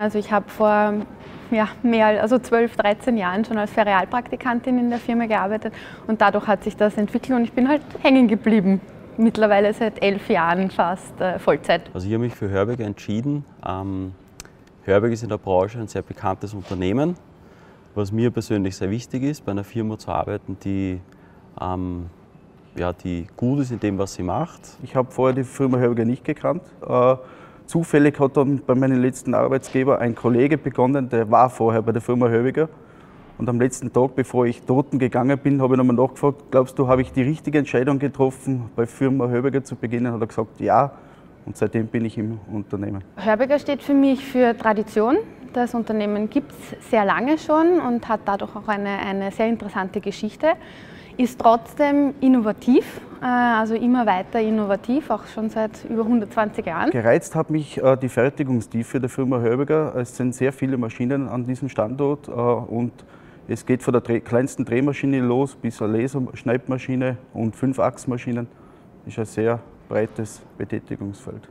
Also ich habe vor mehr als 12, 13 Jahren schon als Ferialpraktikantin in der Firma gearbeitet und dadurch hat sich das entwickelt und ich bin halt hängen geblieben. Mittlerweile seit 11 Jahren fast Vollzeit. Also ich habe mich für Hoerbiger entschieden. Hoerbiger ist in der Branche ein sehr bekanntes Unternehmen. Was mir persönlich sehr wichtig ist, bei einer Firma zu arbeiten, die, die gut ist in dem, was sie macht. Ich habe vorher die Firma Hoerbiger nicht gekannt. Zufällig hat dann bei meinem letzten Arbeitsgeber ein Kollege begonnen, der war vorher bei der Firma Hoerbiger. Und am letzten Tag, bevor ich dorten gegangen bin, habe ich nochmal nachgefragt, glaubst du, habe ich die richtige Entscheidung getroffen, bei Firma Hoerbiger zu beginnen? Hat er gesagt, ja. Und seitdem bin ich im Unternehmen. Hoerbiger steht für mich für Tradition. Das Unternehmen gibt es sehr lange schon und hat dadurch auch eine sehr interessante Geschichte. Ist trotzdem innovativ, also immer weiter innovativ, auch schon seit über 120 Jahren. Gereizt hat mich die Fertigungstiefe der Firma Hoerbiger. Es sind sehr viele Maschinen an diesem Standort und es geht von der kleinsten Drehmaschine los bis eine Laserschneidmaschine und 5-Achsmaschinen. Das ist ein sehr breites Betätigungsfeld.